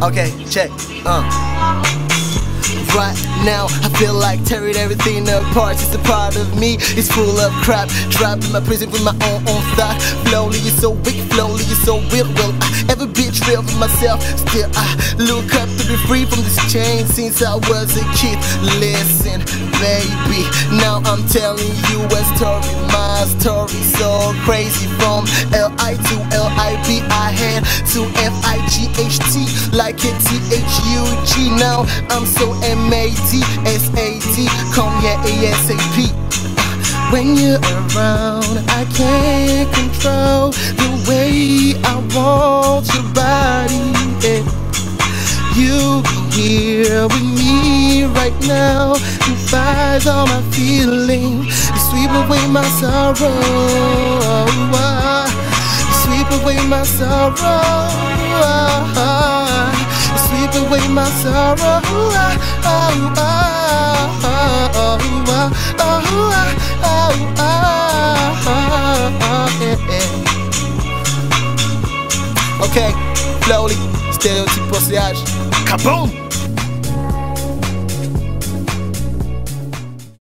Okay, check. Right now, I feel like tearing everything apart. It's a part of me, it's full of crap, trapped in my prison with my own thought. Flowly, you're so weak, Flowly, you're so weird. Will I ever be real for myself? Still, I look up to be free from this chain since I was a kid. Listen, baby, now I'm telling you a story. My story's so crazy. From L-I to L-I-B, I had to F-I-G-H-T, like a T-H-U-G. Now I'm so M-A-D-S-A-D, come here ASAP. When you're around, I can't control the way I want your body. And you here with me right now, you fight all my feelings, you sweep away my sorrow, you sweep away my sorrow, you sweep away my sorrow. Ok, Flowly, stéréotype, procéage, kaboom!